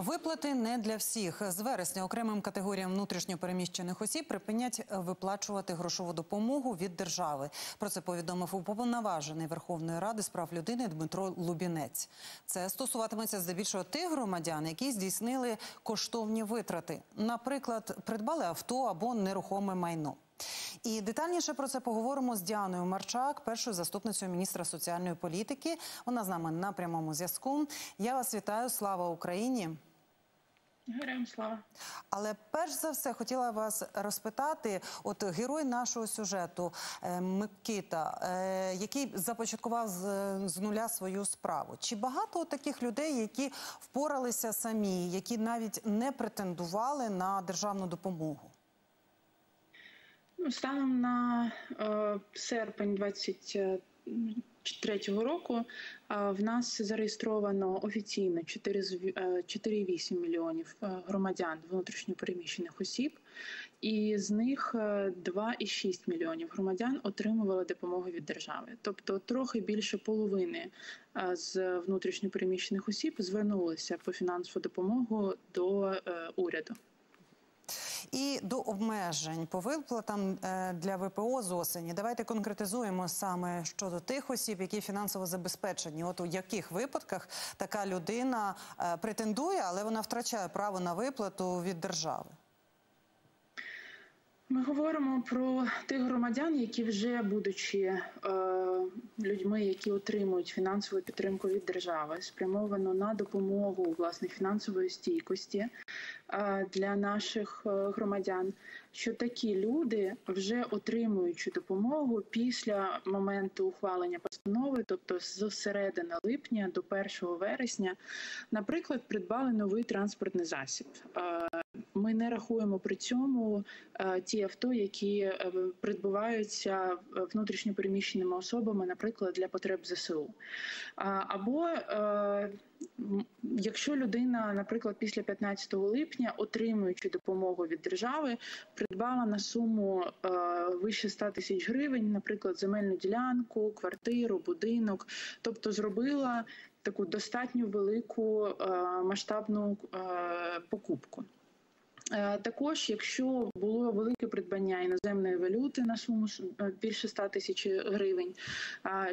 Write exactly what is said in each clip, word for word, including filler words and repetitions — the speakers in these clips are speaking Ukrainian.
Виплати не для всіх. З вересня окремим категоріям внутрішньопереміщених осіб припинять виплачувати грошову допомогу від держави. Про це повідомив уповноважений Верховної Ради з прав людини Дмитро Любінець. Це стосуватиметься здебільшого тих громадян, які здійснили коштовні витрати. Наприклад, придбали авто або нерухоме майно. І детальніше про це поговоримо з Діаною Марчак, першою заступницею міністра соціальної політики. Вона з нами на прямому зв'язку. Я вас вітаю. Слава Україні! Героям слава! Але перш за все хотіла вас розпитати, от герой нашого сюжету Микита, який започаткував з нуля свою справу. Чи багато таких людей, які впоралися самі, які навіть не претендували на державну допомогу? Станом на серпень двадцять третього року в нас зареєстровано офіційно чотири цілих вісім мільйонів громадян внутрішньопереміщених осіб, і з них два цілих шість мільйонів громадян отримували допомогу від держави. Тобто трохи більше половини з внутрішньопереміщених осіб звернулися по фінансову допомогу до уряду. І до обмежень по виплатам для ВПО з осені. Давайте конкретизуємо саме щодо тих осіб, які фінансово забезпечені. От у яких випадках така людина претендує, але вона втрачає право на виплату від держави? Ми говоримо про тих громадян, які вже, будучи е, людьми, які отримують фінансову підтримку від держави, спрямовану на допомогу, власне, фінансової стійкості е, для наших громадян, що такі люди, вже отримуючи допомогу після моменту ухвалення постанови, тобто з середини липня до першого вересня, наприклад, придбали новий транспортний засіб. Е, Ми не рахуємо при цьому ті авто, які придбуваються внутрішньопереміщеними особами, наприклад, для потреб зе се у. Або якщо людина, наприклад, після п'ятнадцятого липня, отримуючи допомогу від держави, придбала на суму вище ста тисяч гривень, наприклад, земельну ділянку, квартиру, будинок, тобто зробила таку достатньо велику масштабну покупку. Також, якщо було велике придбання іноземної валюти на суму більше ста тисяч гривень,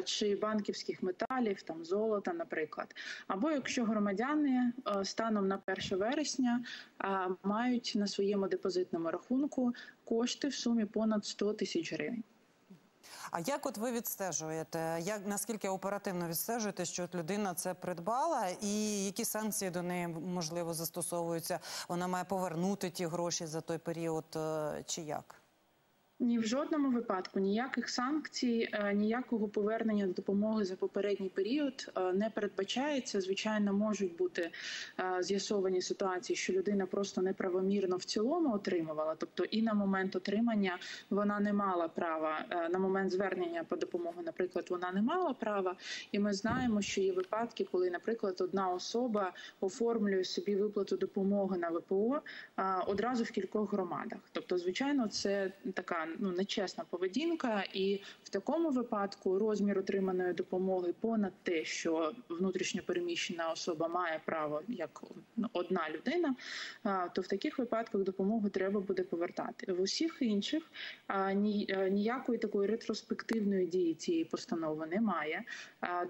чи банківських металів, там, золота, наприклад. Або якщо громадяни станом на перше вересня мають на своєму депозитному рахунку кошти в сумі понад сто тисяч гривень. А як от ви відстежуєте, як, наскільки оперативно відстежуєте, що от людина це придбала і які санкції до неї, можливо, застосовуються? Вона має повернути ті гроші за той період чи як? Ні, в жодному випадку ніяких санкцій, ніякого повернення допомоги за попередній період не передбачається. Звичайно, можуть бути з'ясовані ситуації, що людина просто неправомірно в цілому отримувала. Тобто і на момент отримання вона не мала права, на момент звернення по допомогу, наприклад, вона не мала права. І ми знаємо, що є випадки, коли, наприклад, одна особа оформлює собі виплату допомоги на ВПО одразу в кількох громадах. Тобто, звичайно, це така Ну, нечесна поведінка, і в такому випадку розмір отриманої допомоги понад те, що внутрішньопереміщена особа має право як одна людина, то в таких випадках допомогу треба буде повертати. В усіх інших ніякої такої ретроспективної дії цієї постанови немає.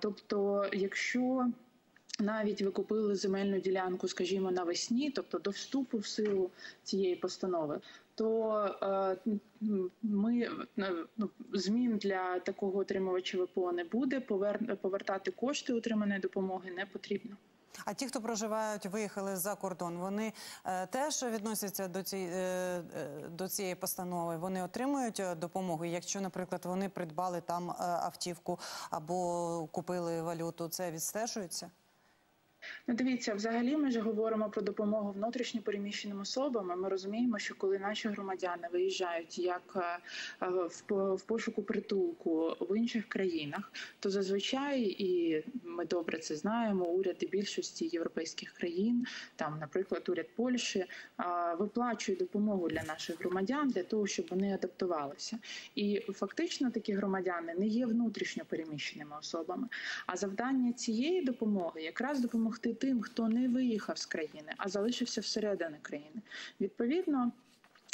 Тобто, якщо навіть ви купили земельну ділянку, скажімо, навесні, тобто до вступу в силу цієї постанови, то ми змін для такого отримувача ВПО не буде, повертати кошти отриманої допомоги не потрібно. А ті, хто проживають, виїхали за кордон, вони теж відносяться до, ці, до цієї постанови? Вони отримують допомогу? Якщо, наприклад, вони придбали там автівку або купили валюту, це відстежується? Ну, дивіться, взагалі ми ж говоримо про допомогу внутрішньопереміщеним особам. Ми розуміємо, що коли наші громадяни виїжджають як в пошуку притулку в інших країнах, то зазвичай, і ми добре це знаємо, уряди більшості європейських країн, там, наприклад, уряд Польщі, виплачує допомогу для наших громадян для того, щоб вони адаптувалися. І фактично такі громадяни не є внутрішньопереміщеними особами. А завдання цієї допомоги якраз допомогти тим, хто не виїхав з країни, а залишився всередині країни. Відповідно,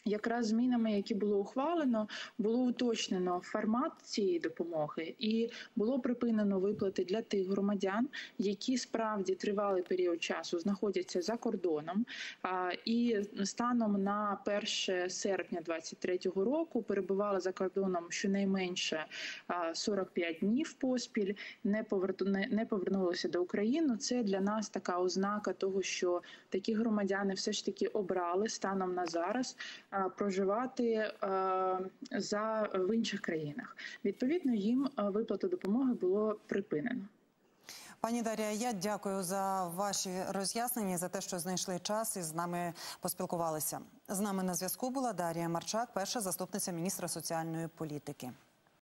якраз змінами, які було ухвалено, було уточнено формат цієї допомоги і було припинено виплати для тих громадян, які справді тривалий період часу знаходяться за кордоном. І станом на перше серпня двадцять третього року перебували за кордоном щонайменше сорок п'ять днів поспіль, не повернулися до України. Це для нас така ознака того, що такі громадяни все ж таки обрали станом на зараз проживати за, в інших країнах. Відповідно, їм виплату допомоги було припинено. Пані Дар'я, я дякую за ваші роз'яснення, за те, що знайшли час і з нами поспілкувалися. З нами на зв'язку була Дар'я Марчак, перша заступниця міністра соціальної політики.